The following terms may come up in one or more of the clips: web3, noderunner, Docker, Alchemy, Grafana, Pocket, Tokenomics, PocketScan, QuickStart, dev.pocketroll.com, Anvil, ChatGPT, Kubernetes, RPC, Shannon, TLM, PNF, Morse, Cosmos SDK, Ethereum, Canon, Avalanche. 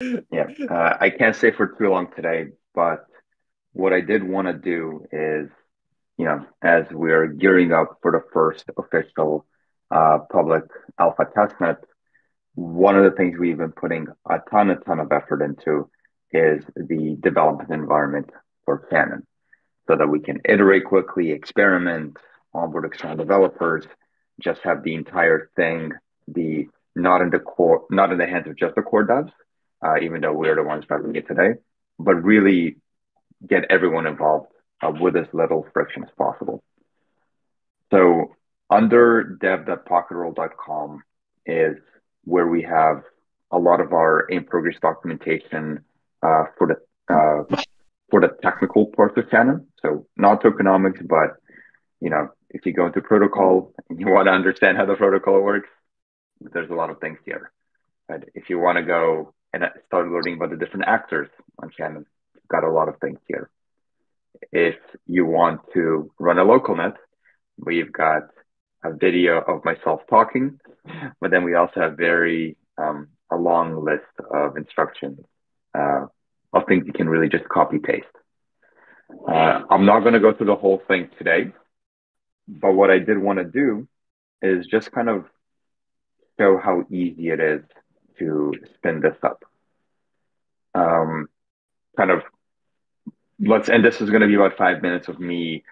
Yeah, I can't stay for too long today, but what I did want to do is, you know, as we're gearing up for the first official public alpha testnet, one of the things we've been putting a ton of effort into is the development environment for Canon, so that we can iterate quickly, experiment, onboard external developers, just have the entire thing be not in the hands of just the core devs. Even though we're the ones driving it today, but really get everyone involved with as little friction as possible. So under dev.pocketroll.com is where we have a lot of our in-progress documentation for the technical parts of Shannon. So not tokenomics, but you know, if you go into protocol and you want to understand how the protocol works, there's a lot of things here. But if you want to go and I started learning about the different actors on Shannon, got a lot of things here. If you want to run a localnet, we've got a video of myself talking, but then we also have a long list of instructions of things you can really just copy paste. I'm not going to go through the whole thing today, but what I did want to do is just kind of show how easy it is to spin this up. And this is going to be about 5 minutes of me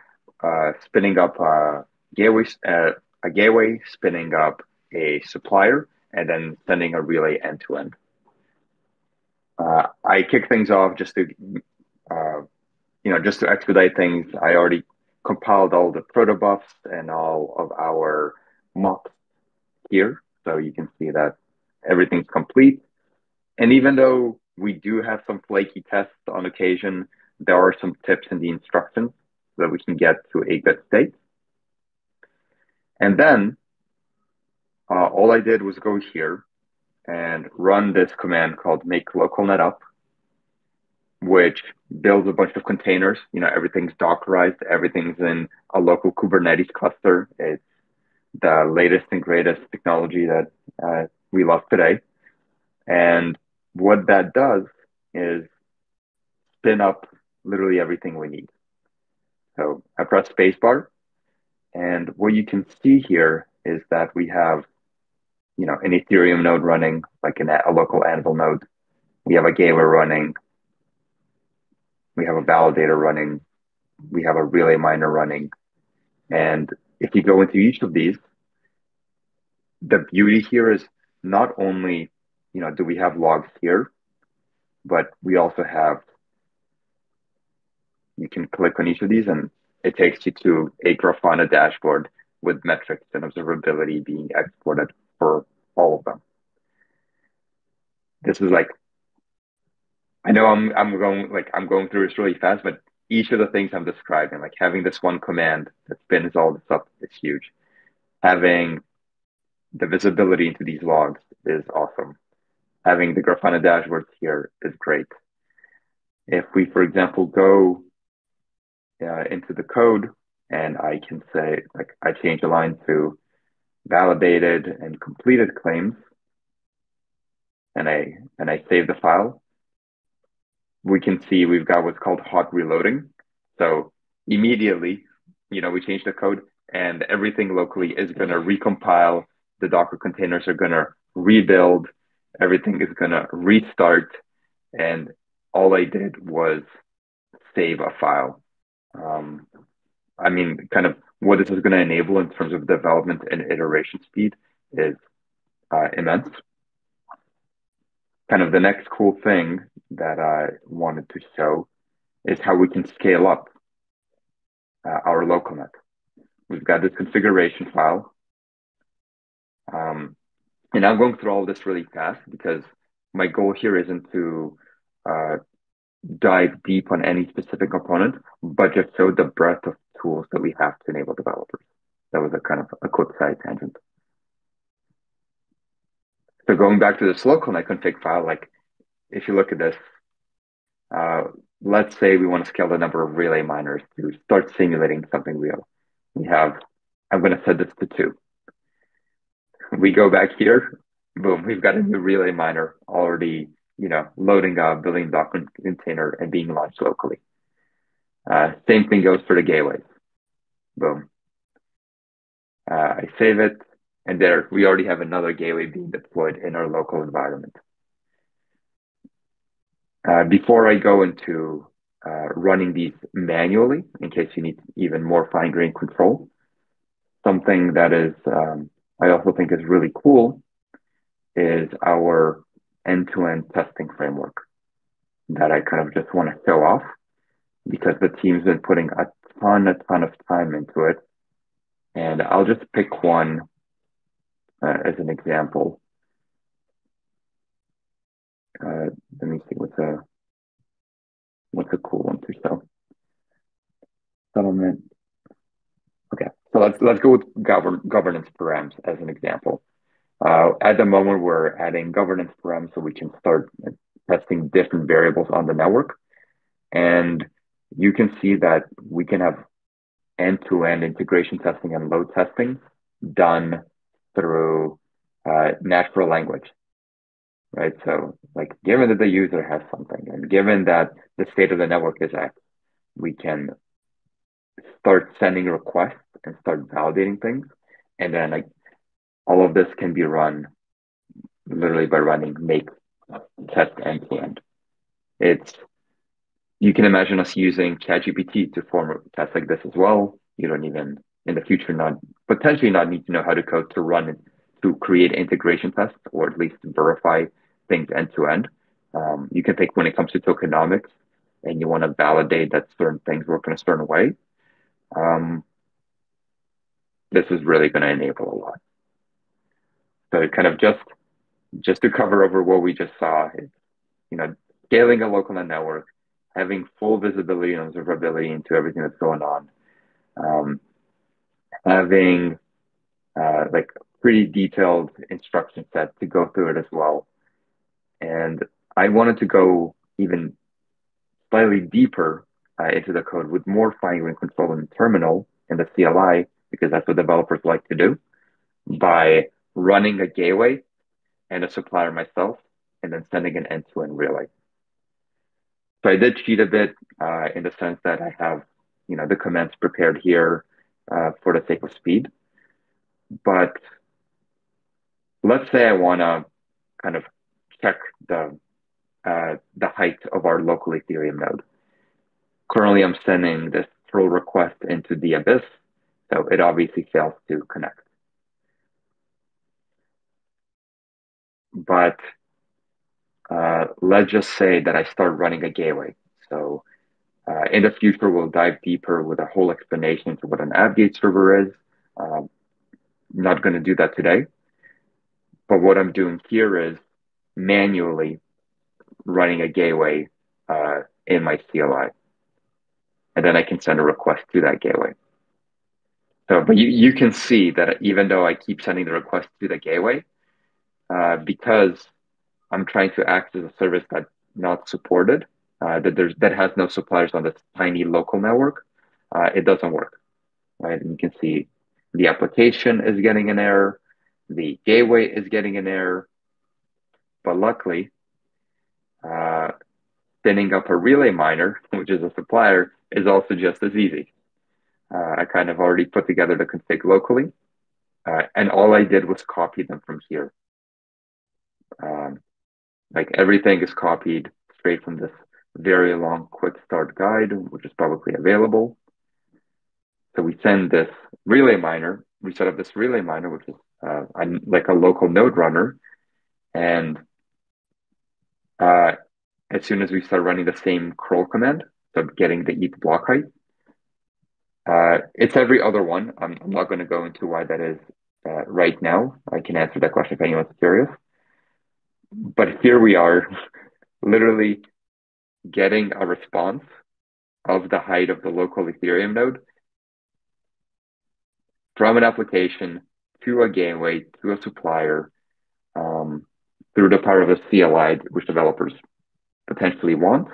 spinning up a gateway, spinning up a supplier, and then sending a relay end to end. I kick things off just to, just to expedite things. I already compiled all the protobufs and all of our mocks here, so you can see that everything's complete. And even though we do have some flaky tests on occasion, there are some tips in the instructions so that we can get to a good state. And then all I did was go here and run this command called make localnet up, which builds a bunch of containers. You know, everything's Dockerized, everything's in a local Kubernetes cluster. It's the latest and greatest technology that we love today. And what that does is spin up literally everything we need. So I press spacebar, and what you can see here is that we have, you know, an Ethereum node running, like a local Anvil node. We have a gateway running. We have a validator running. We have a relay miner running. And if you go into each of these, the beauty here is not only, you know, do we have logs here, but we also have, you can click on each of these and it takes you to a Grafana dashboard with metrics and observability being exported for all of them. This is like, I know I'm going through this really fast, but each of the things I'm describing, like having this one command that spins all this up, is huge. Having the visibility into these logs is awesome. Having the Grafana dashboards here is great. If we, for example, go into the code and I can say, like, I change a line to validated and completed claims, and I save the file, we can see we've got what's called hot reloading. So immediately, you know, we change the code and everything locally is going to recompile. The Docker containers are going to rebuild. Everything is going to restart. And all I did was save a file. I mean, kind of what this is going to enable in terms of development and iteration speed is immense. Kind of the next cool thing that I wanted to show is how we can scale up our localnet. We've got this configuration file. And I'm going through all this really fast because my goal here isn't to dive deep on any specific component, but just show the breadth of tools that we have to enable developers. That was a kind of a quick side tangent. So going back to this localnet config file, like if you look at this, let's say we want to scale the number of relay miners to start simulating something real. We have, I'm going to set this to 2. We go back here, boom, we've got a new relay miner already loading a billion-block container and being launched locally. Same thing goes for the gateways. Boom. I save it, and there we already have another gateway being deployed in our local environment. Before I go into running these manually, in case you need even more fine-grained control, something that is I also think is really cool is our end-to-end testing framework that I kind of just want to show off because the team's been putting a ton of time into it. And I'll just pick one as an example. Let me see what's a cool one to show. Settlement. Okay, so let's go with governance params as an example. At the moment, we're adding governance params so we can start testing different variables on the network, and you can see that we can have end-to-end integration testing and load testing done through natural language, right? So like given that the user has something and given that the state of the network is X, we can start sending requests and start validating things. And then like all of this can be run literally by running make test end-to-end. You can imagine us using ChatGPT to form tests like this as well. You don't even, in the future, potentially not need to know how to code to run it, to create integration tests, or at least verify things end-to-end. You can think when it comes to tokenomics and you want to validate that certain things work in a certain way, this is really going to enable a lot. So kind of just to cover over what we just saw, scaling a local network, having full visibility and observability into everything that's going on, having like pretty detailed instruction set to go through it as well. And I wanted to go even slightly deeper into the code with more fine-grained control in the terminal and the CLI, because that's what developers like to do, by running a gateway and a supplier myself, and then sending an end-to-end relay. So I did cheat a bit in the sense that I have, the commands prepared here for the sake of speed. But let's say I want to kind of check the height of our local Ethereum node. Currently, I'm sending this throw request into the abyss, so it obviously fails to connect. But let's just say that I start running a gateway. So in the future, we'll dive deeper with a whole explanation to what an AppGate server is. Not going to do that today. But what I'm doing here is manually running a gateway in my CLI. And then I can send a request to that gateway. So, but you can see that even though I keep sending the request to the gateway, because I'm trying to access a service that's not supported, that has no suppliers on this tiny local network, it doesn't work, right? And you can see the application is getting an error, the gateway is getting an error, but luckily, spinning up a relay miner, which is a supplier, is also just as easy. I kind of already put together the config locally, and all I did was copy them from here. Like everything is copied straight from this very long quick start guide, which is publicly available. So we send this relay miner, we set up this relay miner, which is like a local node runner. And as soon as we start running the same curl command, so getting the ETH block height, it's every other one. I'm not going to go into why that is right now. I can answer that question if anyone's curious. But here we are literally getting a response of the height of the local Ethereum node from an application to a gateway to a supplier through the power of a CLI, which developers potentially want.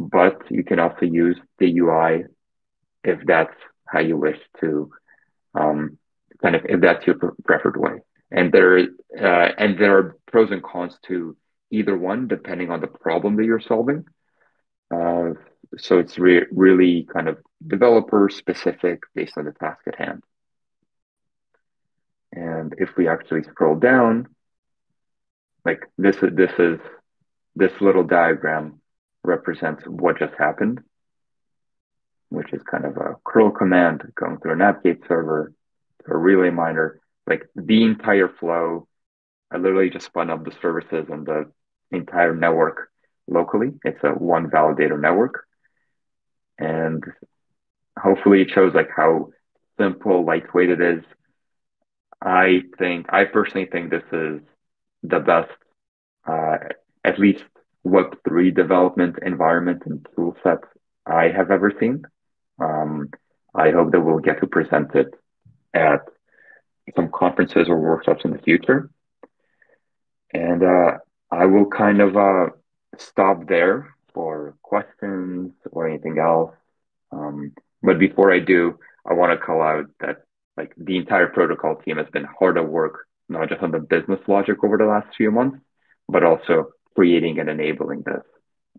But you can also use the UI if that's how you wish to, kind of if that's your preferred way. And there are pros and cons to either one, depending on the problem that you're solving. So it's really kind of developer specific based on the task at hand. And if we actually scroll down, like this little diagram represents what just happened, which is kind of a curl command going through a NAVGate server, a relay miner, like the entire flow. I literally just spun up the services and the entire network locally. It's a one validator network. And hopefully it shows like how simple, lightweight it is. I personally think this is the best, at least Web3 development environment and tool set I have ever seen. I hope that we'll get to present it at some conferences or workshops in the future. And I will kind of stop there for questions or anything else. But before I do, I want to call out that like the entire protocol team has been hard at work, not just on the business logic over the last few months, but also creating and enabling this.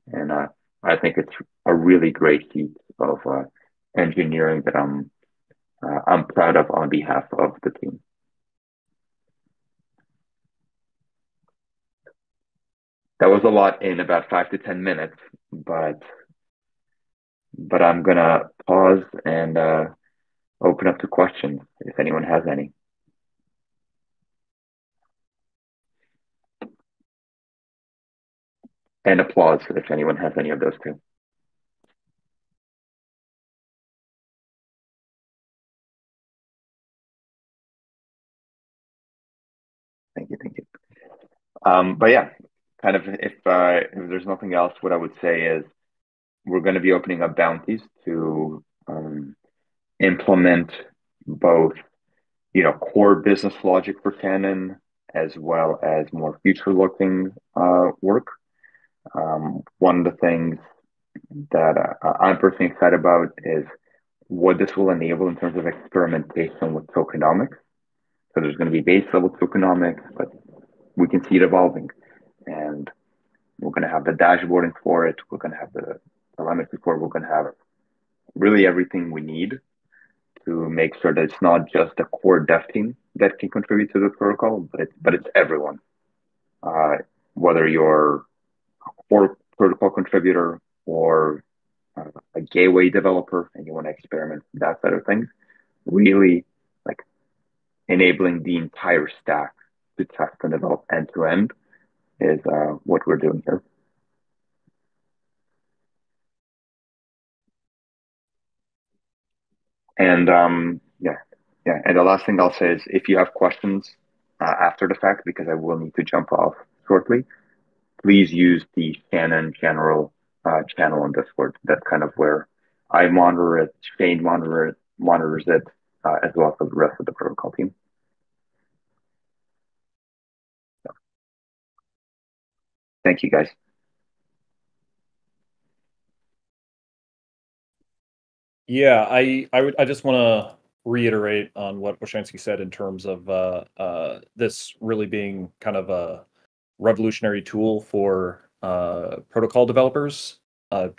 And I think it's a really great feat of engineering that I'm proud of on behalf of the team. That was a lot in about 5 to 10 minutes, but I'm gonna pause and open up to questions if anyone has any. And applause if anyone has any of those too. Thank you. But yeah, kind of if there's nothing else, what I would say is we're going to be opening up bounties to implement both, core business logic for Canon as well as more future-looking work. One of the things that I'm personally excited about is what this will enable in terms of experimentation with tokenomics. So there's going to be base level tokenomics, but we can see it evolving. And we're going to have the dashboarding for it. We're going to have the telemetry for it. We're going to have really everything we need to make sure that it's not just the core dev team that can contribute to the protocol, but it's everyone. Whether you're or protocol contributor or a gateway developer and you want to experiment with that side of things, really like enabling the entire stack to test and develop end to end is what we're doing here. And and the last thing I'll say is if you have questions after the fact, because I will need to jump off shortly, please use the Shannon general channel on Discord. That's kind of where I monitor it, Shane monitors it, as well as the rest of the protocol team. So, thank you guys. Yeah, I just want to reiterate on what Washansky said in terms of this really being kind of a revolutionary tool for protocol developers.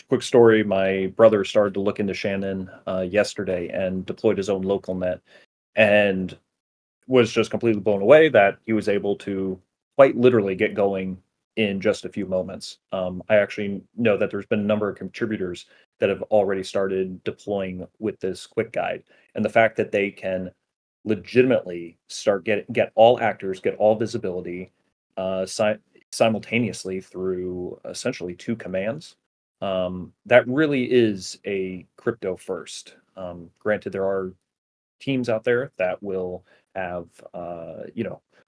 Quick story, my brother started to look into Shannon yesterday and deployed his own local net and was just completely blown away that he was able to quite literally get going in just a few moments. I actually know that there's been a number of contributors that have already started deploying with this quick guide. And the fact that they can legitimately start get all actors, get all visibility, simultaneously through essentially 2 commands. That really is a crypto first. Granted, there are teams out there that will have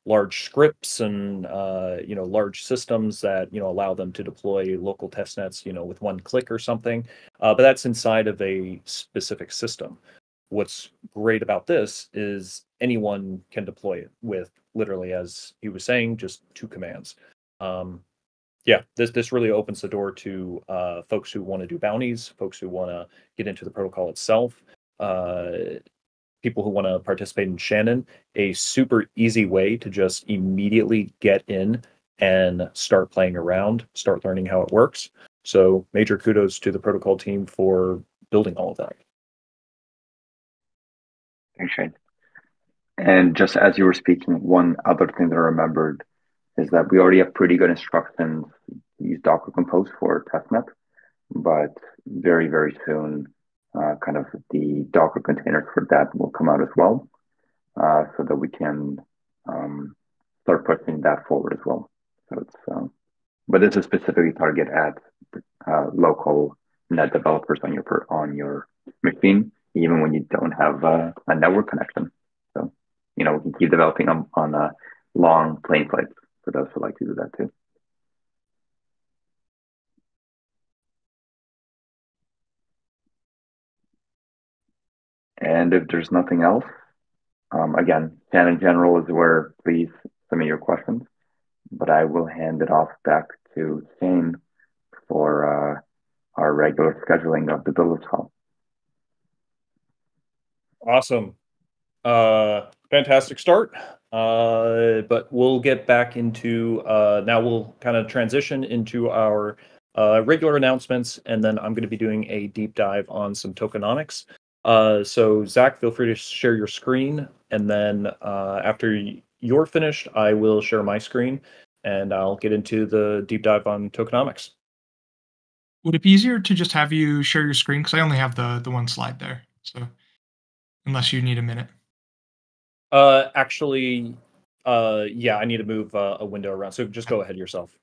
large scripts and large systems that allow them to deploy local testnets with one click or something. But that's inside of a specific system. What's great about this is anyone can deploy it with literally, as he was saying, just 2 commands. This really opens the door to folks who want to do bounties, folks who want to get into the protocol itself, people who want to participate in Shannon. A super easy way to just immediately get in and start playing around, start learning how it works. So major kudos to the protocol team for building all of that. Thanks, Shane. And just as you were speaking, one other thing that I remembered is that we already have pretty good instructions to use Docker Compose for testnet, but very, very soon, kind of the Docker containers for that will come out as well, so that we can start pushing that forward as well. So it's, but this is specifically targeted at local net developers on your machine, even when you don't have a network connection. So, you know, we can keep developing on a long plane flights for those who like to do that too. And if there's nothing else, again, Shannon General is where please submit your questions, but I will hand it off back to Shane for our regular scheduling of the build call. Awesome. Fantastic start. But we'll get back into, now we'll kind of transition into our regular announcements, and then I'm going to be doing a deep dive on some tokenomics. So Zach, feel free to share your screen, and then after you're finished, I will share my screen, and I'll get into the deep dive on tokenomics. Would it be easier to just have you share your screen? Because I only have the one slide there, so unless you need a minute. Actually, yeah, I need to move a window around, so just go ahead yourself.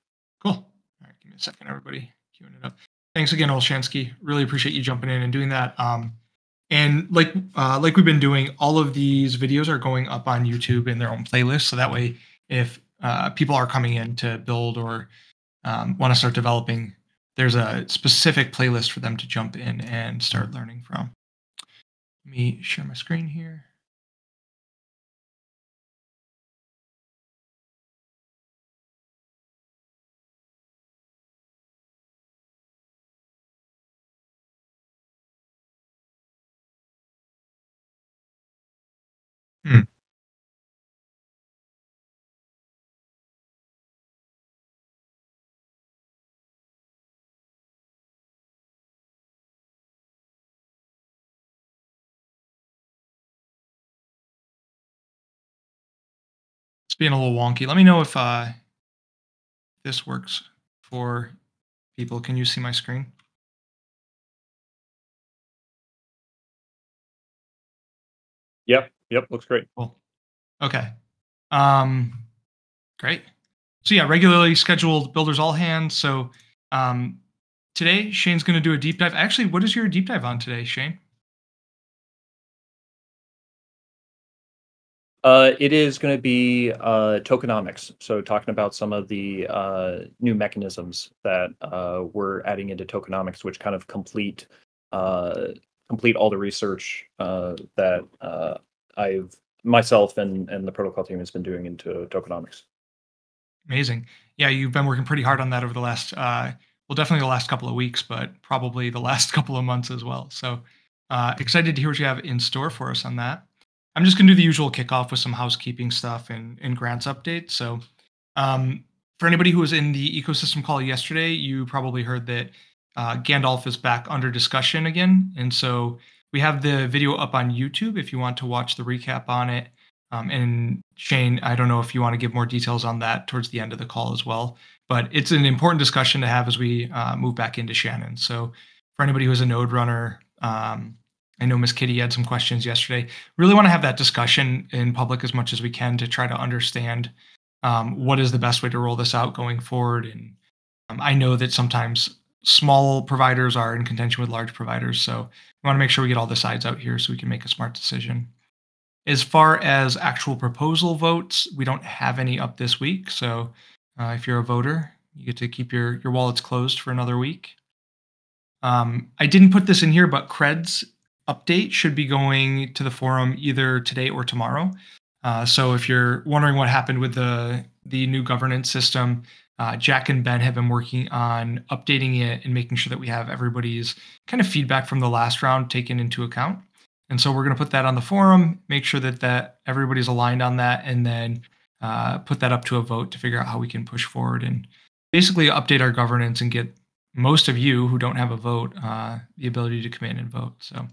Cool. All right, give me a second, everybody. Queuing it up. Thanks again, Olshansky. Really appreciate you jumping in and doing that. And like we've been doing, all of these videos are going up on YouTube in their own playlist. So that way, if people are coming in to build or want to start developing, there's a specific playlist for them to jump in and start learning from. Let me share my screen here. It's being a little wonky. Let me know if this works for people. Can you see my screen? Yep, looks great. Cool. Okay. Great. So yeah, regularly scheduled builders all hands. So today Shane's going to do a deep dive. Actually, what is your deep dive on today, Shane? It is going to be tokenomics. So talking about some of the new mechanisms that we're adding into tokenomics, which kind of complete all the research that I've myself and the protocol team has been doing into tokenomics. Amazing. Yeah, you've been working pretty hard on that over the last, well, definitely the last couple of weeks, but probably the last couple of months as well. So excited to hear what you have in store for us on that. I'm just going to do the usual kickoff with some housekeeping stuff and grants updates. So for anybody who was in the ecosystem call yesterday, you probably heard that Gandalf is back under discussion again. And so we have the video up on YouTube if you want to watch the recap on it. And Shane, I don't know if you want to give more details on that towards the end of the call as well. But it's an important discussion to have as we move back into Shannon. So for anybody who's a node runner, I know Miss Kitty had some questions yesterday. Really want to have that discussion in public as much as we can to try to understand what is the best way to roll this out going forward. And I know that sometimes small providers are in contention with large providers. So we want to make sure we get all the sides out here so we can make a smart decision. As far as actual proposal votes, we don't have any up this week. So if you're a voter, you get to keep your wallets closed for another week. I didn't put this in here, but creds update should be going to the forum either today or tomorrow. So if you're wondering what happened with the new governance system, Jack and Ben have been working on updating it and making sure that we have everybody's kind of feedback from the last round taken into account. And so we're going to put that on the forum, make sure that everybody's aligned on that, and then put that up to a vote to figure out how we can push forward and basically update our governance and get most of you who don't have a vote the ability to come in and vote. So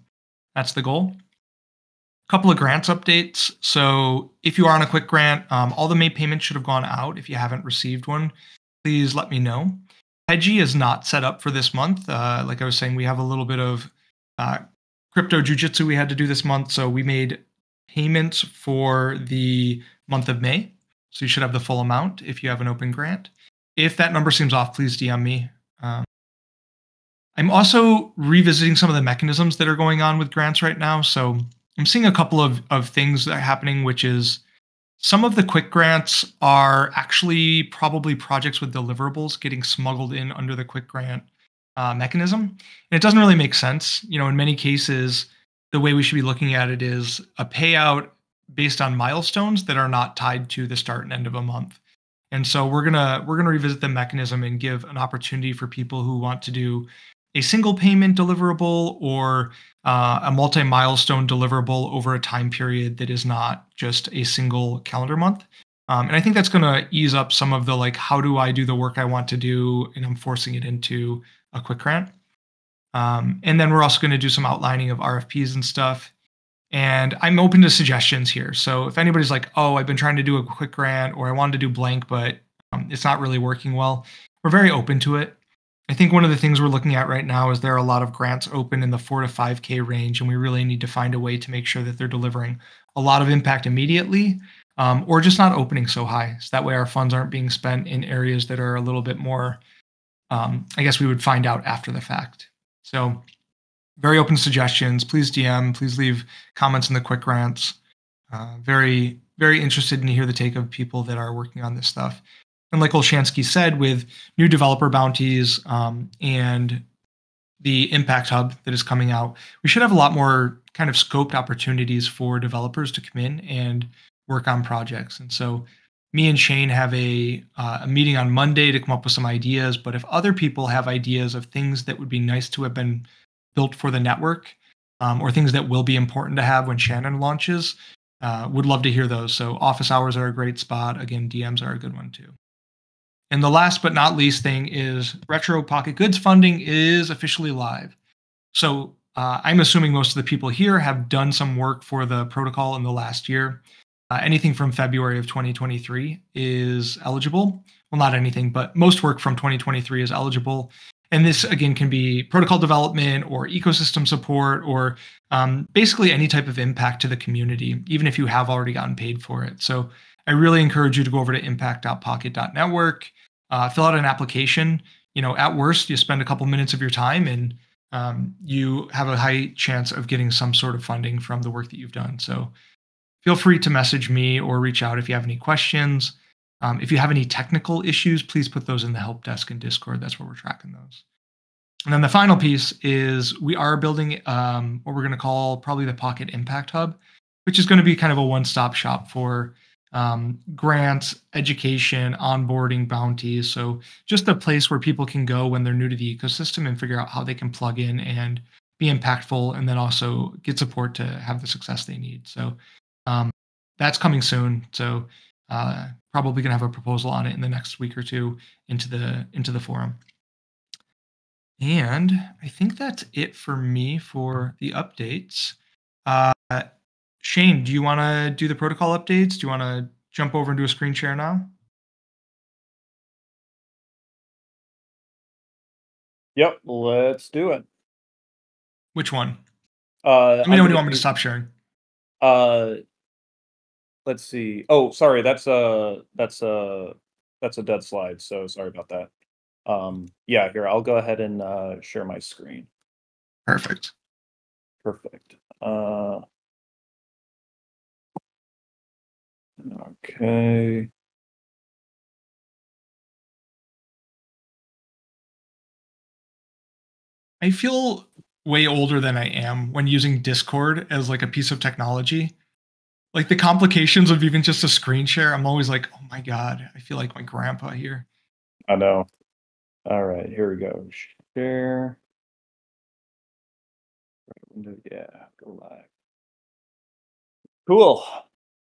that's the goal. A couple of grants updates. So if you are on a quick grant, all the May payments should have gone out. If you haven't received one, please let me know. Hedgy is not set up for this month. Like I was saying, we have a little bit of crypto jujitsu we had to do this month. So we made payments for the month of May. So you should have the full amount if you have an open grant. If that number seems off, please DM me. I'm also revisiting some of the mechanisms that are going on with grants right now. So I'm seeing a couple of things that are happening, which is some of the quick grants are actually probably projects with deliverables getting smuggled in under the quick grant mechanism. And it doesn't really make sense. You know, in many cases, the way we should be looking at it is a payout based on milestones that are not tied to the start and end of a month. And so we're gonna revisit the mechanism and give an opportunity for people who want to do a single payment deliverable or a multi-milestone deliverable over a time period that is not just a single calendar month. And I think that's going to ease up some of the, like, how do I do the work I want to do, and I'm forcing it into a quick grant. And then we're also going to do some outlining of RFPs and stuff. And I'm open to suggestions here. So if anybody's like, oh, I've been trying to do a quick grant, or I wanted to do blank, but it's not really working well, we're very open to it. I think one of the things we're looking at right now is there are a lot of grants open in the 4 to 5K range, and we really need to find a way to make sure that they're delivering a lot of impact immediately, or just not opening so high. So that way our funds aren't being spent in areas that are a little bit more, I guess we would find out after the fact. So very open suggestions. Please DM, please leave comments in the quick grants. Very, very interested in hearing the take of people that are working on this stuff. And like Olshansky said, with new developer bounties and the Impact Hub that is coming out, we should have a lot more kind of scoped opportunities for developers to come in and work on projects. And so me and Shane have a meeting on Monday to come up with some ideas. But if other people have ideas of things that would be nice to have been built for the network or things that will be important to have when Shannon launches, would love to hear those. So office hours are a great spot. Again, DMs are a good one too. And the last but not least thing is retro pocket goods funding is officially live. So I'm assuming most of the people here have done some work for the protocol in the last year. Anything from February of 2023 is eligible. Well, not anything, but most work from 2023 is eligible. And this, again, can be protocol development or ecosystem support or basically any type of impact to the community, even if you have already gotten paid for it. So I really encourage you to go over to impact.pocket.network, fill out an application. You know, at worst, you spend a couple minutes of your time and you have a high chance of getting some sort of funding from the work that you've done. So feel free to message me or reach out if you have any questions. If you have any technical issues, please put those in the help desk and Discord. That's where we're tracking those. And then the final piece is we are building what we're going to call probably the Pocket Impact Hub, which is going to be kind of a one-stop shop for grants, education, onboarding, bounties. So just a place where people can go when they're new to the ecosystem and figure out how they can plug in and be impactful, and then also get support to have the success they need. So that's coming soon. So probably gonna have a proposal on it in the next week or two into the forum. And I think that's it for me for the updates. Shane, do you want to do the protocol updates? Do you want to jump over and do a screen share now? Yep, let's do it. Which one? Let me know when you want me to stop sharing. Let's see. Oh, sorry, that's a dead slide. So sorry about that. Yeah, here I'll go ahead and share my screen. Perfect. Perfect. Okay. I feel way older than I am when using Discord as like a piece of technology. Like the complications of even just a screen share, I'm always like, oh my God, I feel like my grandpa here. I know. All right, here we go. Share. Right window, yeah, go live. Cool.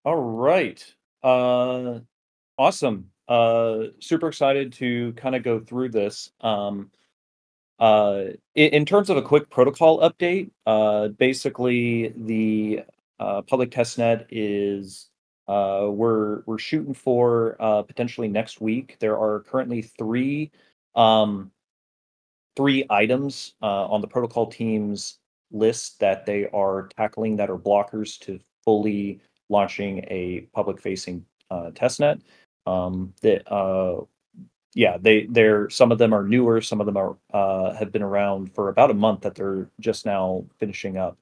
All right. Awesome. Super excited to kind of go through this. In terms of a quick protocol update, basically the public testnet is we're shooting for potentially next week. There are currently three items on the protocol team's list that they are tackling that are blockers to fully launching a public-facing testnet. Some of them are newer, some of them are have been around for about a month that they're just now finishing up.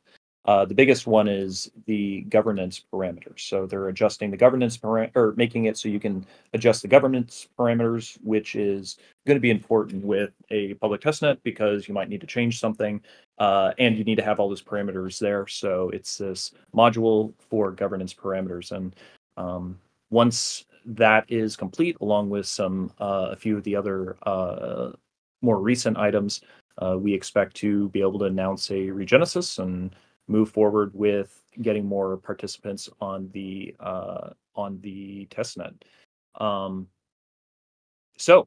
The biggest one is the governance parameters. So they're adjusting the governance or making it so you can adjust the governance parameters, which is going to be important with a public testnet because you might need to change something and you need to have all those parameters there. So it's this module for governance parameters. And once that is complete, along with some a few of the other more recent items, we expect to be able to announce a regenesis and move forward with getting more participants on the testnet. So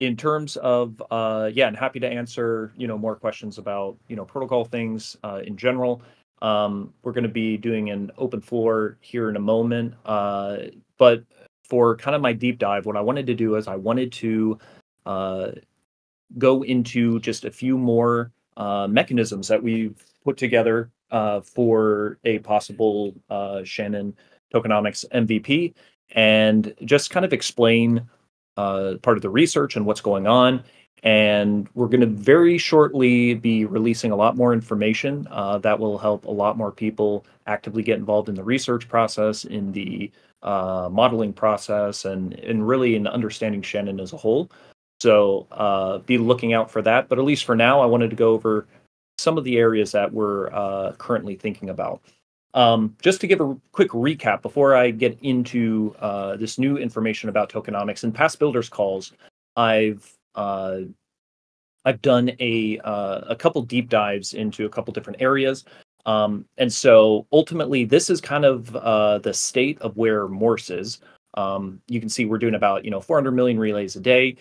in terms of I'm happy to answer more questions about protocol things in general. We're going to be doing an open floor here in a moment, but for kind of my deep dive, what I wanted to do is I wanted to go into just a few more mechanisms that we've put together for a possible Shannon tokenomics MVP, and just kind of explain part of the research and what's going on. And we're going to very shortly be releasing a lot more information that will help a lot more people actively get involved in the research process, in the modeling process, and really in understanding Shannon as a whole. So be looking out for that. But at least for now, I wanted to go over some of the areas that we're currently thinking about. Just to give a quick recap before I get into this new information about tokenomics, in past builders calls, I've done a couple deep dives into a couple different areas. And so ultimately, this is kind of the state of where Morse is. You can see we're doing about 400 million relays a day.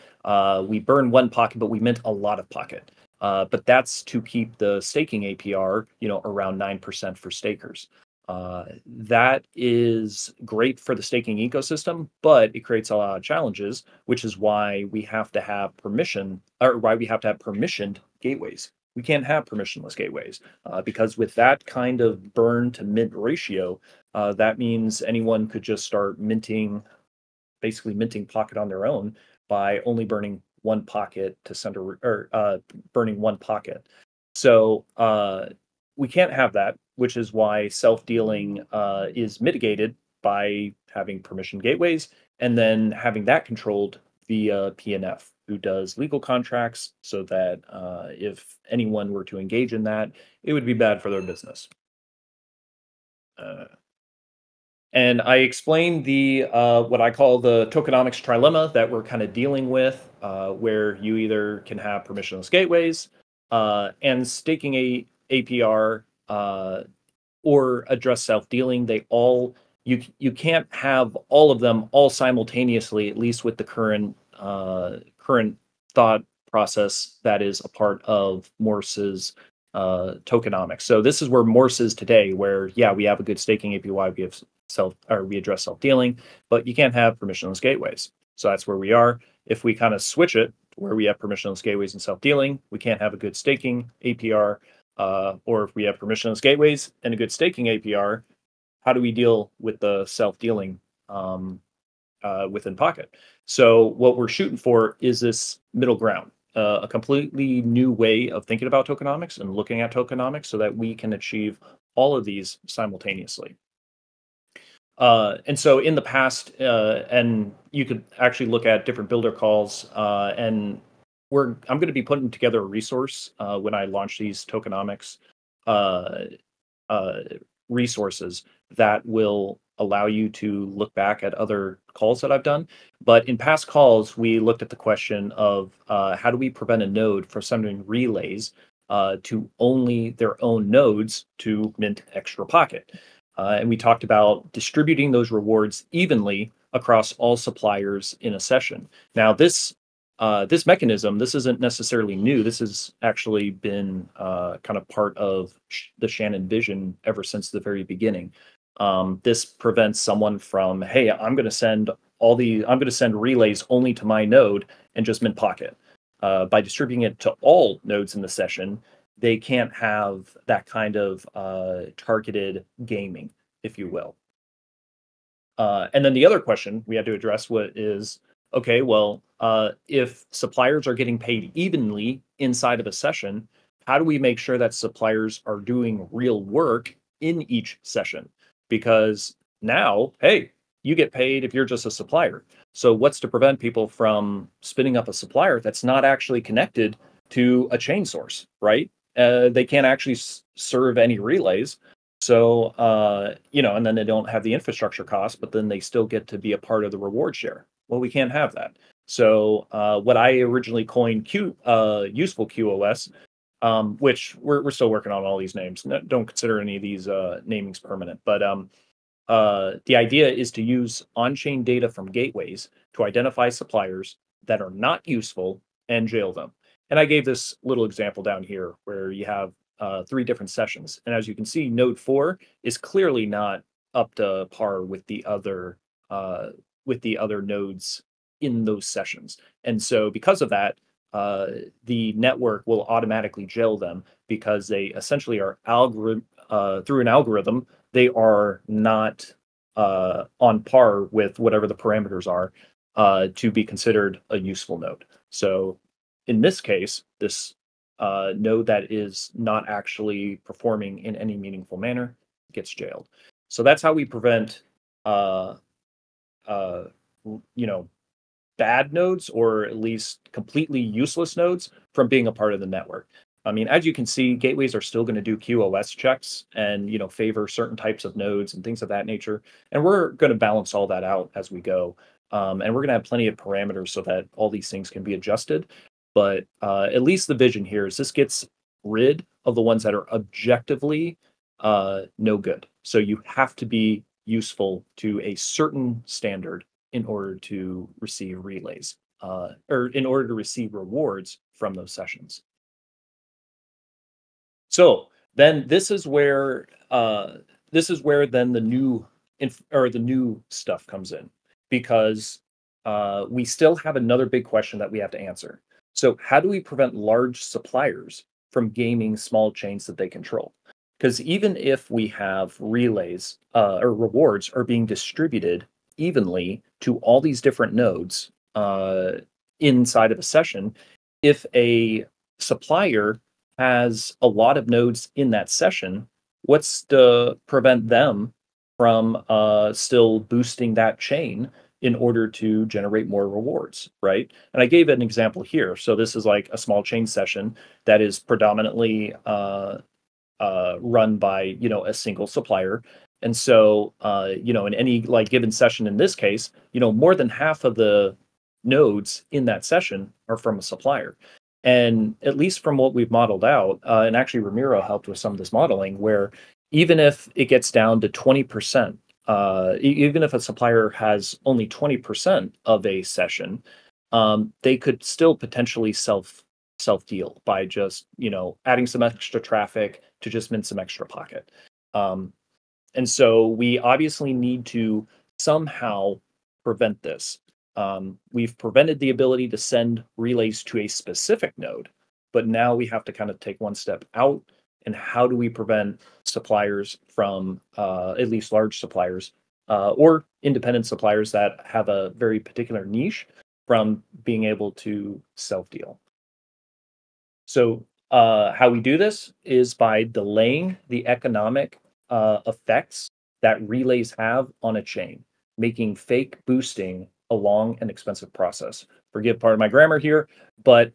We burn one pocket, but we mint a lot of pocket. But that's to keep the staking APR around 9% for stakers. That is great for the staking ecosystem, but it creates a lot of challenges, which is why we have to have permission, or why we have to have permissioned gateways. We can't have permissionless gateways because with that kind of burn to mint ratio, that means anyone could just start minting pocket on their own by only burning one pocket to send a, or burning one pocket. So we can't have that, which is why self-dealing is mitigated by having permission gateways and then having that controlled via PNF, who does legal contracts, so that if anyone were to engage in that, it would be bad for their business. And I explained the what I call the tokenomics trilemma that we're kind of dealing with, where you either can have permissionless gateways and staking APR or address self-dealing. They all, you can't have all of them all simultaneously, at least with the current current thought process that is a part of Morse's tokenomics. So this is where Morse is today, where we have a good staking API, we have we address self-dealing, but you can't have permissionless gateways. So that's where we are. If we kind of switch it where we have permissionless gateways and self-dealing, we can't have a good staking APR. Or if we have permissionless gateways and a good staking APR, how do we deal with the self-dealing within Pocket? So what we're shooting for is this middle ground, a completely new way of thinking about tokenomics and looking at tokenomics so that we can achieve all of these simultaneously. And so in the past, and you could actually look at different builder calls and I'm going to be putting together a resource when I launch these tokenomics resources that will allow you to look back at other calls that I've done. But in past calls, we looked at the question of how do we prevent a node from sending relays to only their own nodes to mint extra pocket? And we talked about distributing those rewards evenly across all suppliers in a session. Now, this mechanism, this isn't necessarily new. This has actually been kind of part of the Shannon vision ever since the very beginning. This prevents someone from, hey, I'm going to send I'm going to send relays only to my node and just mint Pocket. By distributing it to all nodes in the session, they can't have that kind of targeted gaming, if you will. And then the other question we had to address is, okay, well, if suppliers are getting paid evenly inside of a session, how do we make sure that suppliers are doing real work in each session? Because now, hey, you get paid if you're just a supplier. So what's to prevent people from spinning up a supplier that's not actually connected to a chain source, right? They can't actually serve any relays. So, you know, and then they don't have the infrastructure costs, but then they still get to be a part of the reward share. Well, we can't have that. So what I originally coined useful QoS, which we're still working on all these names. No, don't consider any of these namings permanent. But the idea is to use on-chain data from gateways to identify suppliers that are not useful and jail them. And I gave this little example down here where you have three different sessions. And as you can see, node 4 is clearly not up to par with the other nodes in those sessions. And so because of that, the network will automatically jail them because they essentially are through an algorithm, they are not on par with whatever the parameters are to be considered a useful node. So in this case, this node that is not actually performing in any meaningful manner gets jailed. So that's how we prevent you know, bad nodes, or at least completely useless nodes, from being a part of the network. I mean, as you can see, gateways are still going to do QoS checks and, you know, favor certain types of nodes and things of that nature. And we're going to balance all that out as we go. And we're going to have plenty of parameters so that all these things can be adjusted. But at least the vision here is this gets rid of the ones that are objectively no good. So you have to be useful to a certain standard in order to receive relays or in order to receive rewards from those sessions. So then this is where then the new stuff comes in, because we still have another big question that we have to answer. So how do we prevent large suppliers from gaming small chains that they control? Because even if we have relays or rewards are being distributed evenly to all these different nodes inside of a session, if a supplier has a lot of nodes in that session, what's to prevent them from still boosting that chain in order to generate more rewards, right? And I gave an example here. So this is like a small chain session that is predominantly run by, you know, a single supplier. And so, you know, in any like given session in this case, you know, more than half of the nodes in that session are from a supplier. And at least from what we've modeled out, and actually Ramiro helped with some of this modeling, where even if it gets down to 20%, even if a supplier has only 20% of a session, they could still potentially self-deal by just, you know, adding some extra traffic to just mint some extra Pocket. And so we obviously need to somehow prevent this. We've prevented the ability to send relays to a specific node, but now we have to kind of take one step out. And how do we prevent suppliers from, at least large suppliers or independent suppliers that have a very particular niche, from being able to self-deal? So how we do this is by delaying the economic effects that relays have on a chain, making fake boosting a long and expensive process. Forgive part of my grammar here, but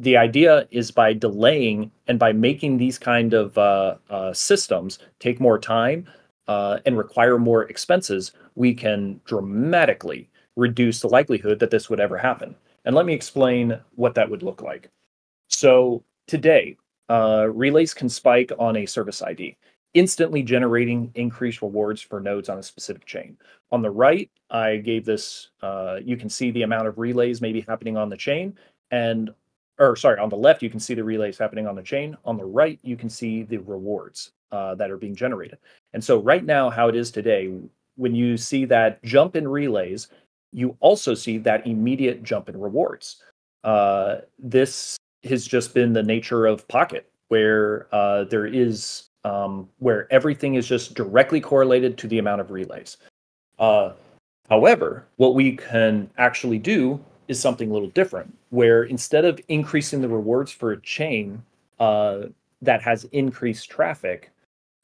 the idea is by delaying and by making these kind of systems take more time and require more expenses, we can dramatically reduce the likelihood that this would ever happen. And let me explain what that would look like. So today, relays can spike on a service ID. instantly generating increased rewards for nodes on a specific chain. On the right, I gave this, you can see the amount of relays maybe happening on the chain, and, or sorry, on the left, you can see the relays happening on the chain. On the right, you can see the rewards that are being generated. And so right now, how it is today, when you see that jump in relays, you also see that immediate jump in rewards. This has just been the nature of Pocket, where there is, where everything is just directly correlated to the amount of relays. However, what we can actually do is something a little different, where instead of increasing the rewards for a chain that has increased traffic,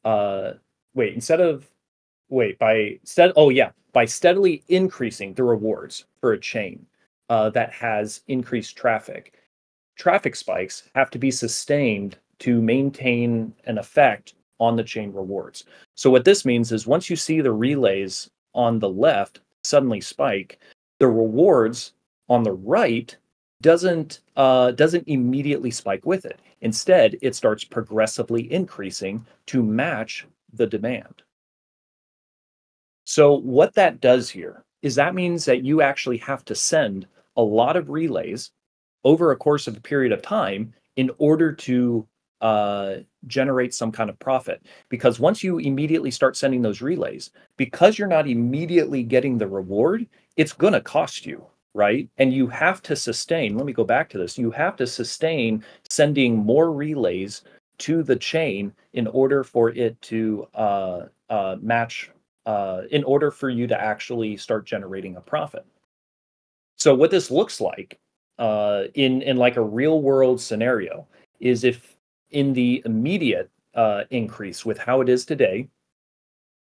by steadily increasing the rewards for a chain that has increased traffic, traffic spikes have to be sustained to maintain an effect on the chain rewards. So what this means is once you see the relays on the left suddenly spike, the rewards on the right doesn't immediately spike with it. Instead, it starts progressively increasing to match the demand. So what that does here is that means that you actually have to send a lot of relays over a course of a period of time in order to generate some kind of profit. Because once you immediately start sending those relays, because you're not immediately getting the reward, it's gonna cost you, right? And you have to sustain, let me go back to this, you have to sustain sending more relays to the chain in order for it to in order for you to actually start generating a profit. So what this looks like in like a real world scenario is if in the immediate increase with how it is today,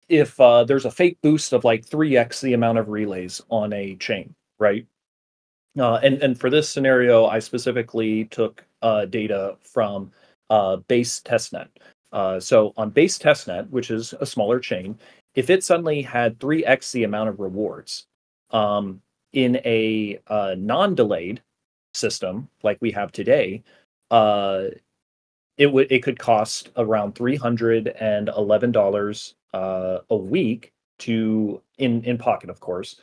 if there's a fake boost of like 3x the amount of relays on a chain, right? And for this scenario, I specifically took data from base testnet. So on base testnet, which is a smaller chain, if it suddenly had 3x the amount of rewards in a non-delayed system like we have today, it could cost around $311 a week to in Pocket, of course,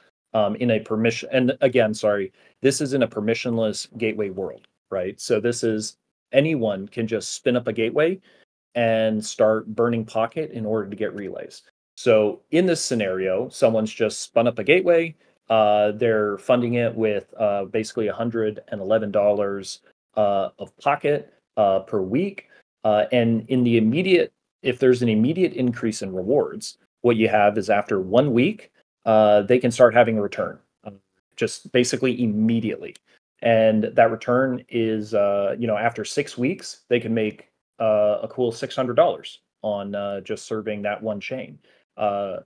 in a permission. And again, sorry, this is in a permissionless gateway world, right? So this is anyone can just spin up a gateway and start burning Pocket in order to get relays. So in this scenario, someone's just spun up a gateway. They're funding it with basically $111 of Pocket per week. And in the immediate, if there's an immediate increase in rewards, what you have is after 1 week, they can start having a return, just basically immediately. And that return is, after 6 weeks, they can make a cool $600 on just serving that one chain. Or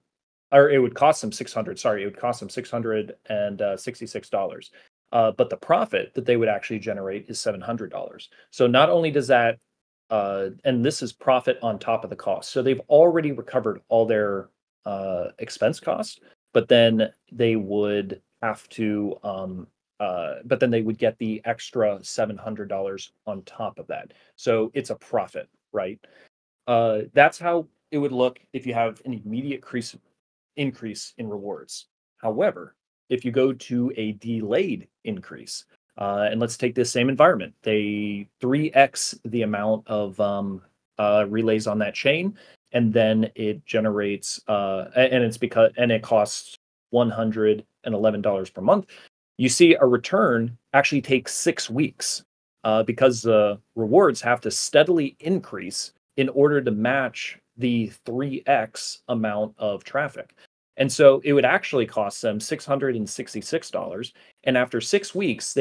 it would cost them $666. But the profit that they would actually generate is $700. So not only does that, and this is profit on top of the cost. So they've already recovered all their expense costs, but then they would have to, but then they would get the extra $700 on top of that. So it's a profit, right? That's how it would look if you have an immediate increase in rewards. However, if you go to a delayed increase, and let's take this same environment, they 3x the amount of relays on that chain, and then it generates, and it costs $111 per month. You see a return actually takes 6 weeks because the rewards have to steadily increase in order to match the 3x amount of traffic. And so it would actually cost them $666. And after 6 weeks,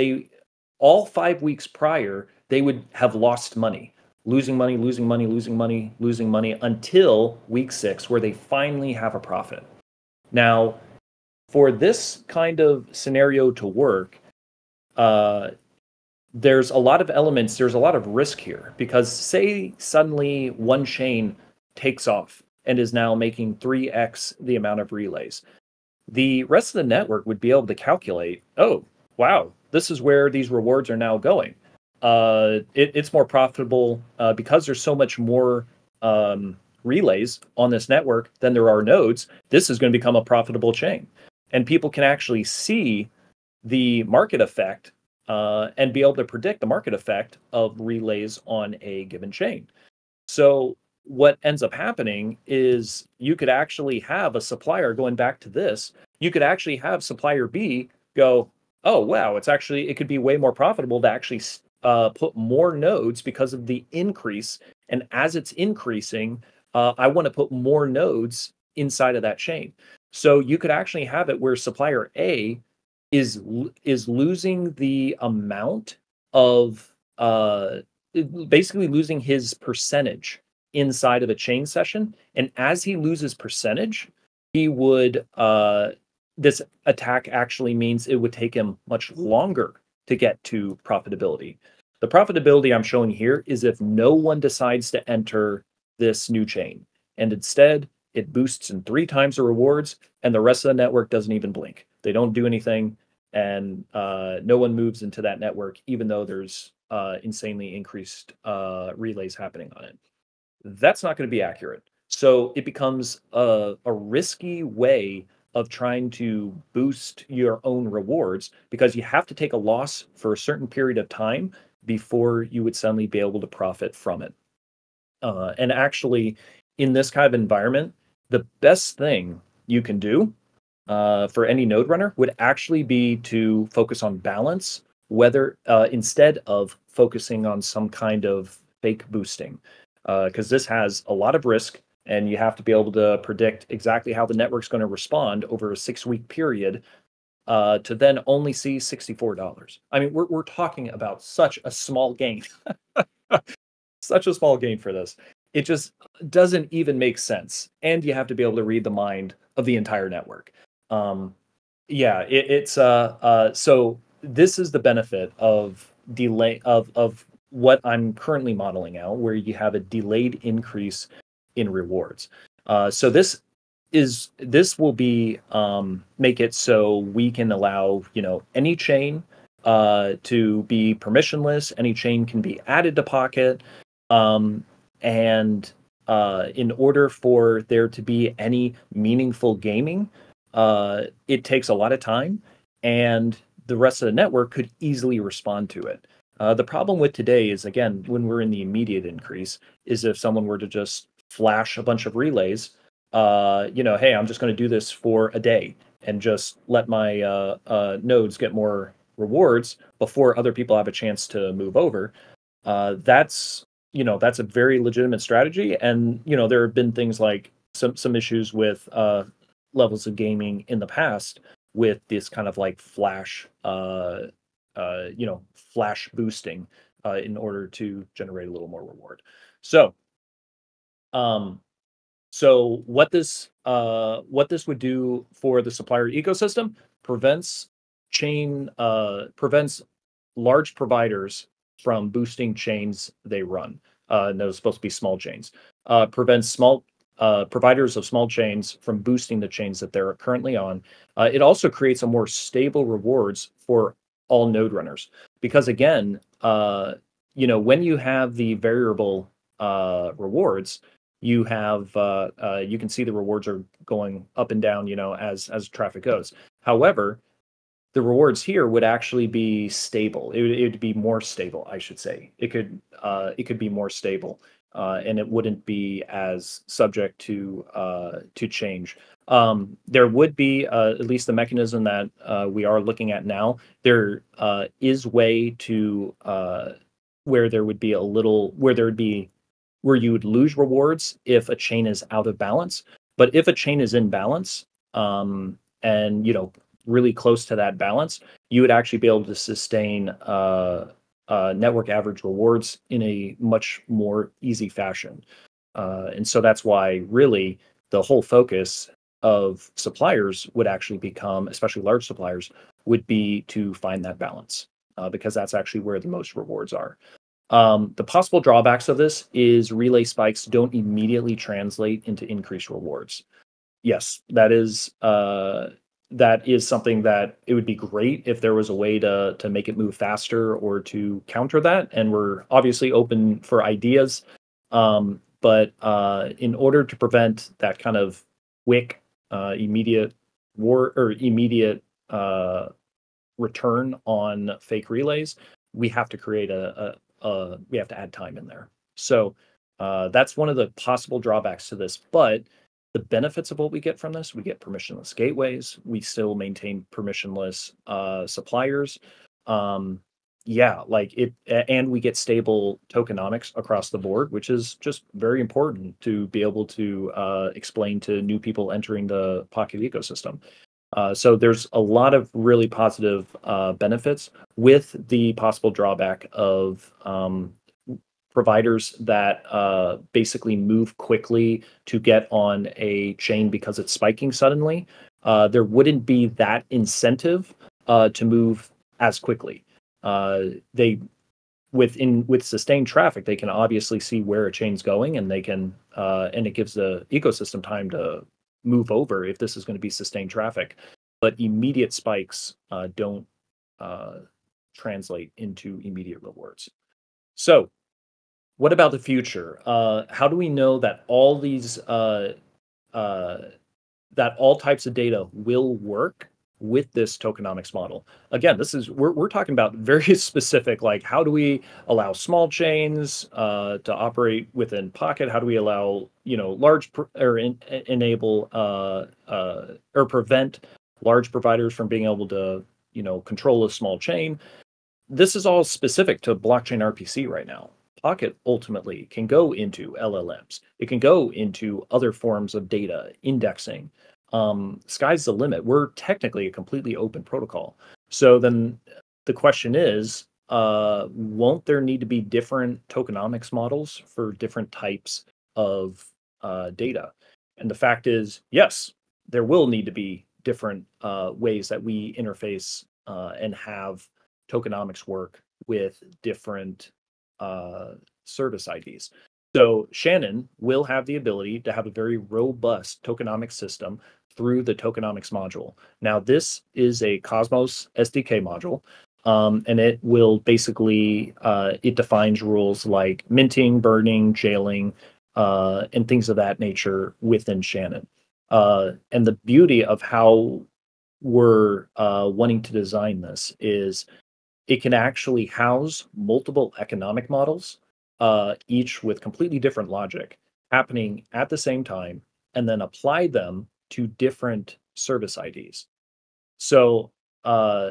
all 5 weeks prior, they would have lost money, losing money until week 6, where they finally have a profit. Now, for this kind of scenario to work, there's a lot of elements, there's a lot of risk here, because say suddenly one chain takes off and is now making 3x the amount of relays. The rest of the network would be able to calculate, oh, wow, this is where these rewards are now going. It's more profitable because there's so much more relays on this network than there are nodes, this is going to become a profitable chain. And people can actually see the market effect and be able to predict the market effect of relays on a given chain. So what ends up happening is you could actually have a supplier, going back to this, you could actually have supplier B go, oh, wow, it's actually, it could be way more profitable to actually put more nodes because of the increase. And as it's increasing, I want to put more nodes inside of that chain. So you could actually have it where supplier A is losing the amount of, basically losing his percentage inside of a chain session. And as he loses percentage, he would, this attack actually means it would take him much longer to get to profitability. The profitability I'm showing here is if no one decides to enter this new chain, and instead it boosts in 3 times the rewards and the rest of the network doesn't even blink. They don't do anything, and no one moves into that network, even though there's insanely increased relays happening on it. That's not going to be accurate. So it becomes a risky way of trying to boost your own rewards, because you have to take a loss for a certain period of time before you would suddenly be able to profit from it. And actually, in this kind of environment, the best thing you can do for any node runner would actually be to focus on balance, whether instead of focusing on some kind of fake boosting, because this has a lot of risk. And you have to be able to predict exactly how the network's going to respond over a 6-week period to then only see $64. I mean, we're talking about such a small gain, such a small gain for this. It just doesn't even make sense. And you have to be able to read the mind of the entire network. Yeah, it's so this is the benefit of delay of what I'm currently modeling out, where you have a delayed increase in rewards. So this will be make it so we can allow, you know, any chain to be permissionless. Any chain can be added to Pocket, and in order for there to be any meaningful gaming, it takes a lot of time, and the rest of the network could easily respond to it. The problem with today is, again, when we're in the immediate increase, is if someone were to just flash a bunch of relays, you know, hey, I'm just going to do this for a day and just let my nodes get more rewards before other people have a chance to move over. That's, you know, that's a very legitimate strategy. And, you know, there have been things like some issues with levels of gaming in the past with this kind of like flash, you know, flash boosting in order to generate a little more reward. So so what this would do for the supplier ecosystem, prevents chain, prevents large providers from boosting chains they run. And those are supposed to be small chains, prevents small, providers of small chains from boosting the chains that they're currently on. It also creates a more stable rewards for all node runners, because again, you know, when you have the variable, rewards, you have you can see the rewards are going up and down, you know, as traffic goes. However, the rewards here would actually be stable. It would be more stable, I should say. It could be more stable, and it wouldn't be as subject to change. There would be at least the mechanism that we are looking at now. There is way to where there would be a little where you would lose rewards if a chain is out of balance. But if a chain is in balance, and, you know, really close to that balance, you would actually be able to sustain network average rewards in a much more easy fashion. And so that's why really the whole focus of suppliers would actually become, especially large suppliers, would be to find that balance, because that's actually where the most rewards are. The possible drawbacks of this is relay spikes don't immediately translate into increased rewards. Yes, that is something that it would be great if there was a way to make it move faster or to counter that. And we're obviously open for ideas. But in order to prevent that kind of wick immediate war or immediate return on fake relays, we have to create we have to add time in there. So that's one of the possible drawbacks to this. But the benefits of what we get from this, we get permissionless gateways. We still maintain permissionless suppliers. Yeah, like it, and we get stable tokenomics across the board, which is just very important to be able to explain to new people entering the Pocket ecosystem. So there's a lot of really positive benefits, with the possible drawback of providers that basically move quickly to get on a chain because it's spiking suddenly. There wouldn't be that incentive to move as quickly. With sustained traffic, they can obviously see where a chain's going, and they can and it gives the ecosystem time to move over if this is going to be sustained traffic. But immediate spikes don't translate into immediate rewards. So what about the future? How do we know that all these that all types of data will work with this tokenomics model? Again, this is we're talking about very specific, like how do we allow small chains to operate within Pocket? How do we allow, you know, large enable or prevent large providers from being able to, you know, control a small chain? This is all specific to blockchain RPC right now. Pocket ultimately can go into LLMs. It can go into other forms of data indexing. Sky's the limit. We're technically a completely open protocol. So then the question is, won't there need to be different tokenomics models for different types of data? And the fact is, yes, there will need to be different ways that we interface and have tokenomics work with different service IDs. So Shannon will have the ability to have a very robust tokenomics system through the tokenomics module. Now, this is a Cosmos SDK module, and it will basically, it defines rules like minting, burning, jailing, and things of that nature within Shannon. And the beauty of how we're wanting to design this is it can actually house multiple economic models, each with completely different logic happening at the same time, and then apply them to different service IDs. So let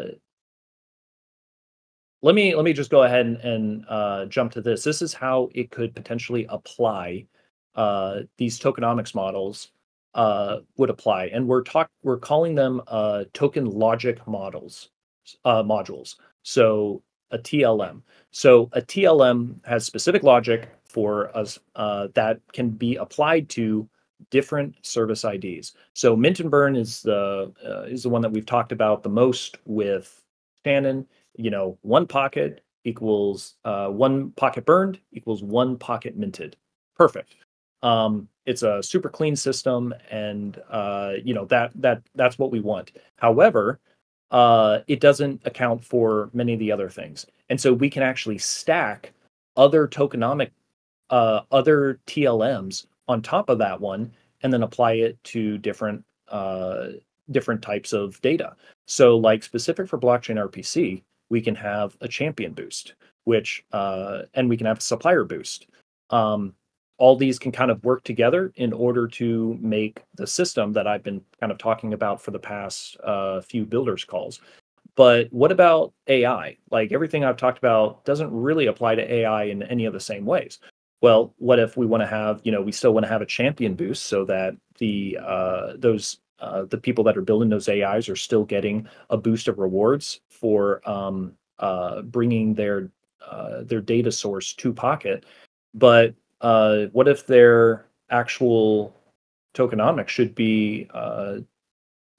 me just go ahead and jump to this. This is how it could potentially apply these tokenomics models would apply, and we're calling them token logic models modules. So a TLM. So a TLM has specific logic for us that can be applied to different service IDs. So mint and burn is the one that we've talked about the most with Shannon. You know, one pocket equals one pocket burned equals one pocket minted. Perfect. It's a super clean system, and you know that's what we want. However, it doesn't account for many of the other things. And so we can actually stack other tokenomic, other TLMs on top of that one, and then apply it to different different types of data. So like specific for blockchain RPC, we can have a champion boost, which, and we can have a supplier boost. All these can kind of work together in order to make the system that I've been kind of talking about for the past few builders calls. But what about AI? Like everything I've talked about doesn't really apply to AI in any of the same ways. Well, what if we want to have, you know, we still want to have a champion boost so that the people that are building those AIs are still getting a boost of rewards for bringing their data source to Pocket. But what if their actual tokenomics should be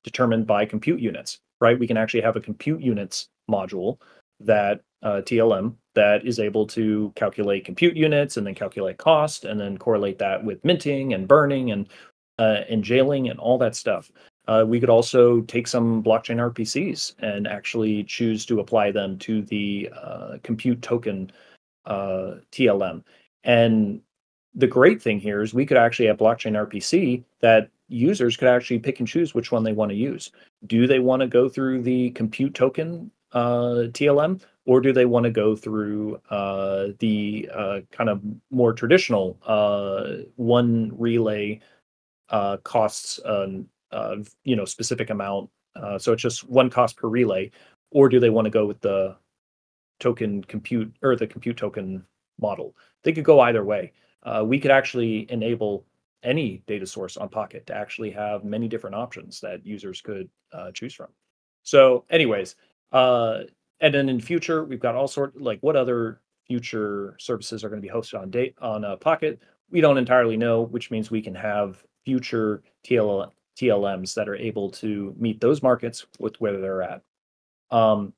determined by compute units, right? We can actually have a compute units module that TLM that is able to calculate compute units and then calculate cost and then correlate that with minting and burning and jailing and all that stuff. We could also take some blockchain RPCs and actually choose to apply them to the compute token TLM. And the great thing here is we could actually have blockchain RPC that users could actually pick and choose which one they want to use. Do they want to go through the compute token TLM, or do they want to go through the kind of more traditional one relay costs, you know, specific amount? So it's just one cost per relay, or do they want to go with the token compute or the compute token model? They could go either way. We could actually enable any data source on Pocket to actually have many different options that users could choose from. So anyways, and then in future, we've got all sorts, like what other future services are going to be hosted on Pocket? We don't entirely know, which means we can have future TLMs that are able to meet those markets with where they're at. And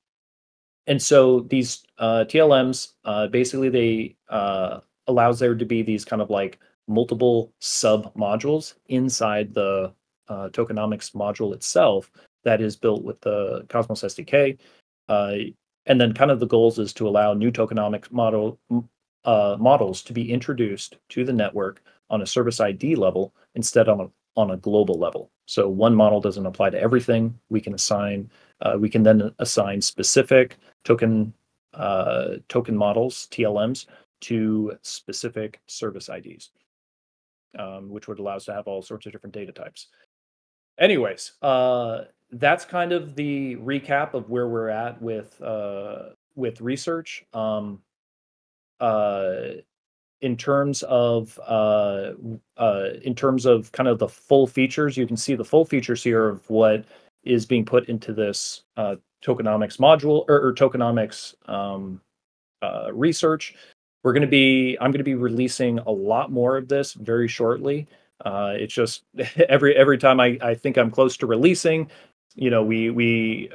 so these TLMs, basically they allows there to be these kind of like multiple sub-modules inside the tokenomics module itself that is built with the Cosmos SDK. And then kind of the goals is to allow new tokenomics models to be introduced to the network on a service ID level instead of on a global level. So one model doesn't apply to everything. We can assign, we can then assign specific token models, TLMs, to specific service IDs, which would allow us to have all sorts of different data types. Anyways, that's kind of the recap of where we're at with research. In terms of kind of the full features, you can see the full features here of what is being put into this tokenomics module or tokenomics research. I'm going to be releasing a lot more of this very shortly. It's just every time I think I'm close to releasing, you know, we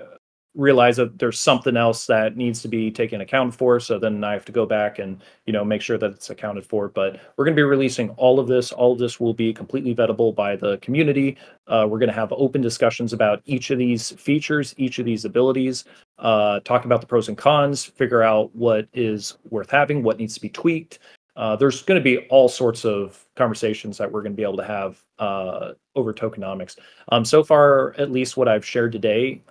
realize that there's something else that needs to be taken account for. So then I have to go back and, you know, make sure that it's accounted for. But we're going to be releasing all of this. All of this will be completely vettable by the community. We're going to have open discussions about each of these features, each of these abilities, talk about the pros and cons, figure out what is worth having, what needs to be tweaked. There's going to be all sorts of conversations that we're going to be able to have over tokenomics. So far, at least what I've shared today,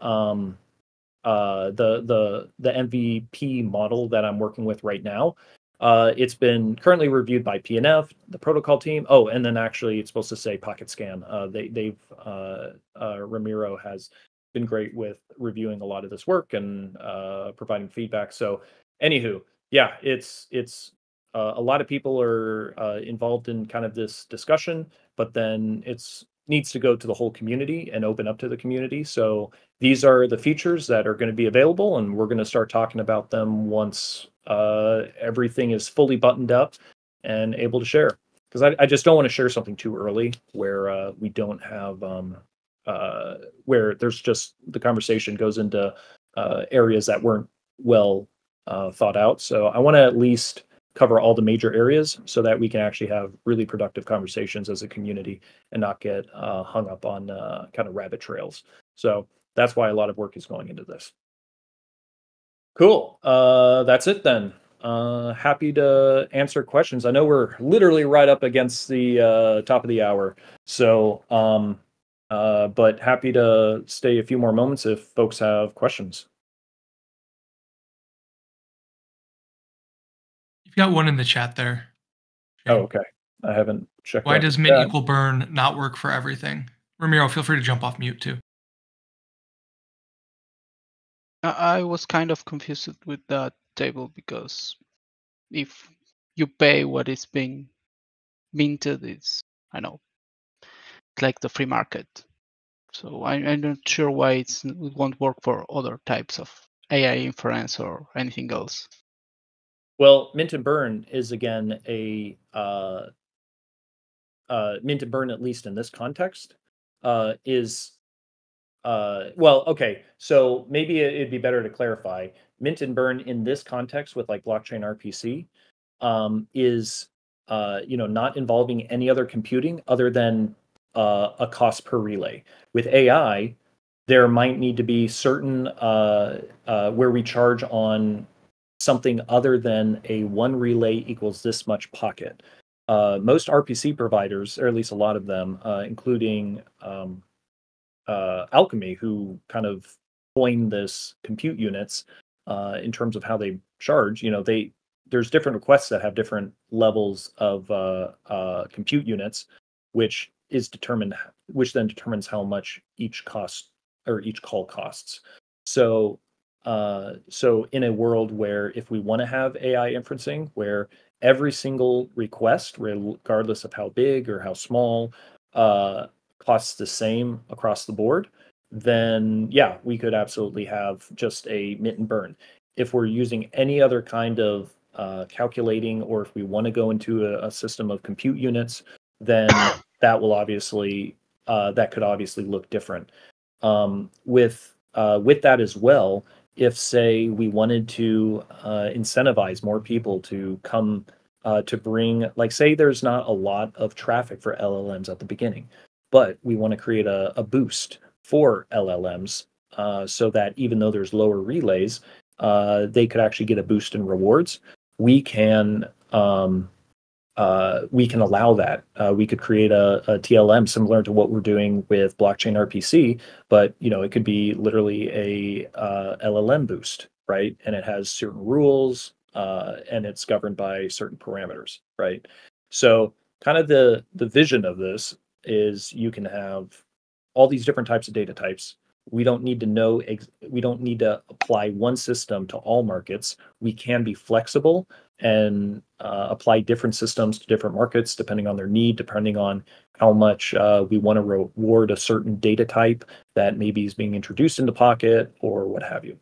the MVP model that I'm working with right now, it's been currently reviewed by PNF, the protocol team. Oh, and then actually it's supposed to say PocketScan. Ramiro has been great with reviewing a lot of this work and providing feedback. So anywho, yeah, it's a lot of people are involved in kind of this discussion, but then it's needs to go to the whole community and open up to the community. So these are the features that are going to be available, and we're going to start talking about them once everything is fully buttoned up and able to share. Because I just don't want to share something too early where we don't have, where there's just the conversation goes into areas that weren't well thought out. So I want to at least cover all the major areas so that we can actually have really productive conversations as a community and not get hung up on kind of rabbit trails. So that's why a lot of work is going into this. Cool. That's it then. Happy to answer questions. I know we're literally right up against the top of the hour. So, but happy to stay a few more moments if folks have questions. Got one in the chat there. Shane. Oh, okay. I haven't checked. Why does min equal burn not work for everything? Ramiro, feel free to jump off mute too. I was kind of confused with that table because if you pay what is being minted, it's, I know, like the free market. So I'm not sure why it won't work for other types of AI inference or anything else. Well, mint and burn is, again, a mint and burn, at least in this context, is, well, okay, so maybe it'd be better to clarify. Mint and burn in this context with like blockchain RPC is, you know, not involving any other computing other than a cost per relay. With AI, there might need to be certain where we charge on something other than a one relay equals this much Pocket. most RPC providers, or at least a lot of them, including Alchemy, who kind of coined this compute units in terms of how they charge. You know, there's different requests that have different levels of compute units, which is determined, which then determines how much each cost or each call costs. So, so in a world where if we want to have AI inferencing, where every single request, regardless of how big or how small, costs the same across the board, then yeah, we could absolutely have just a mint and burn. If we're using any other kind of calculating, or if we want to go into a system of compute units, then that will obviously that could obviously look different. With that as well, if say we wanted to incentivize more people to come to bring, like say there's not a lot of traffic for LLMs at the beginning, but we want to create a boost for LLMs so that even though there's lower relays, they could actually get a boost in rewards. We can allow that. We could create a TLM similar to what we're doing with blockchain RPC, but you know, it could be literally a LLM boost, right? And it has certain rules and it's governed by certain parameters, right? So kind of the vision of this is you can have all these different types of data types. We don't need to know, we don't need to apply one system to all markets. We can be flexible and apply different systems to different markets, depending on their need, depending on how much we want to reward a certain data type that maybe is being introduced into Pocket or what have you.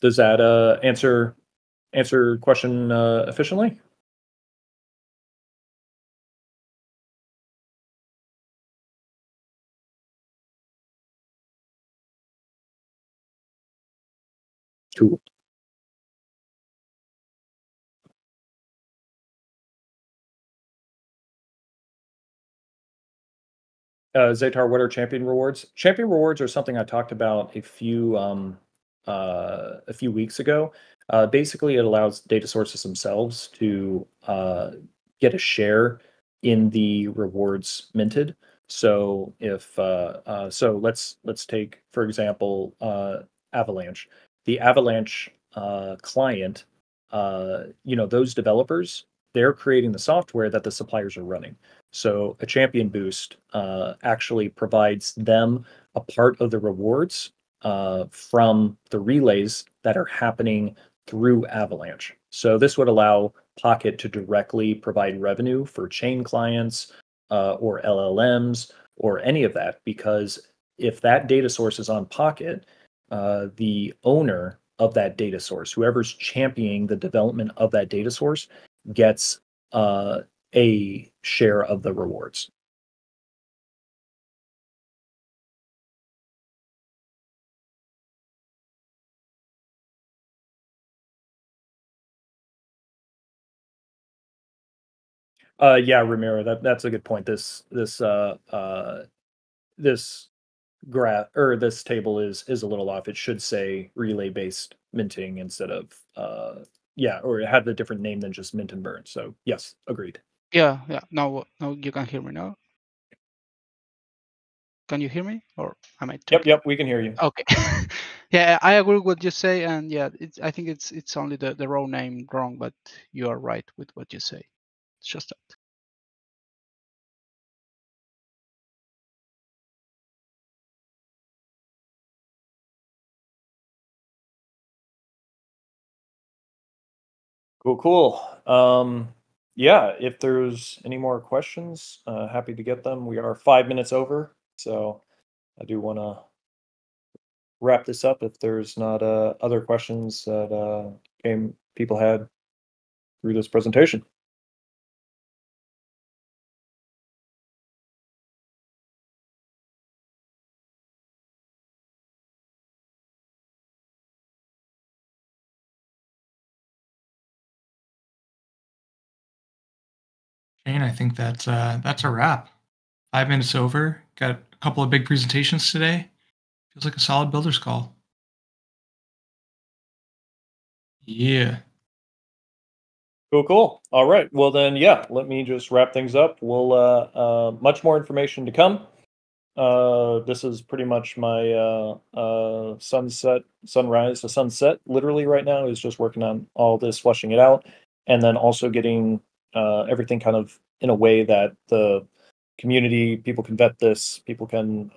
Does that answer your question efficiently? Cool. Zaytar, what are champion rewards? Champion rewards are something I talked about a few weeks ago. Basically, it allows data sources themselves to get a share in the rewards minted. So if so, let's take for example Avalanche. The Avalanche client, you know, those developers, they're creating the software that the suppliers are running. So a champion boost actually provides them a part of the rewards from the relays that are happening through Avalanche. So this would allow Pocket to directly provide revenue for chain clients or LLMs or any of that, because if that data source is on Pocket, the owner of that data source, whoever's championing the development of that data source, gets a share of the rewards. Yeah, Ramiro, that's a good point. This graph or this table is a little off. It should say relay based minting instead of yeah, or it had a different name than just mint and burn. So yes, agreed. Yeah, yeah. Now you can hear me now. Can you hear me, or am I? Yep, we can hear you. Okay. Yeah, I agree with what you say, and yeah, I think it's only the raw name wrong, but you are right with what you say. It's just that. Cool. Yeah, if there's any more questions, happy to get them. We are 5 minutes over, so I do want to wrap this up if there's not other questions that people had through this presentation. And I think that's a wrap. 5 minutes over. Got a couple of big presentations today. Feels like a solid builder's call. Yeah. Cool, cool. All right. Well, then, yeah, let me just wrap things up. We'll much more information to come. This is pretty much my sunrise to sunset. Literally right now is just working on all this, fleshing it out, and then also getting everything kind of in a way that the community, people can vet this, people can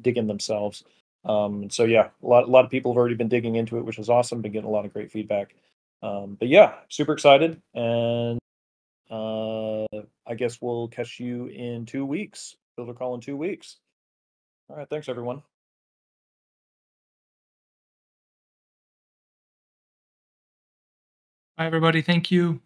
dig in themselves. So, yeah, a lot of people have already been digging into it, which is awesome. Been getting a lot of great feedback. But yeah, super excited, and I guess we'll catch you in 2 weeks. Build a call in 2 weeks. All right, thanks everyone. Hi everybody, thank you.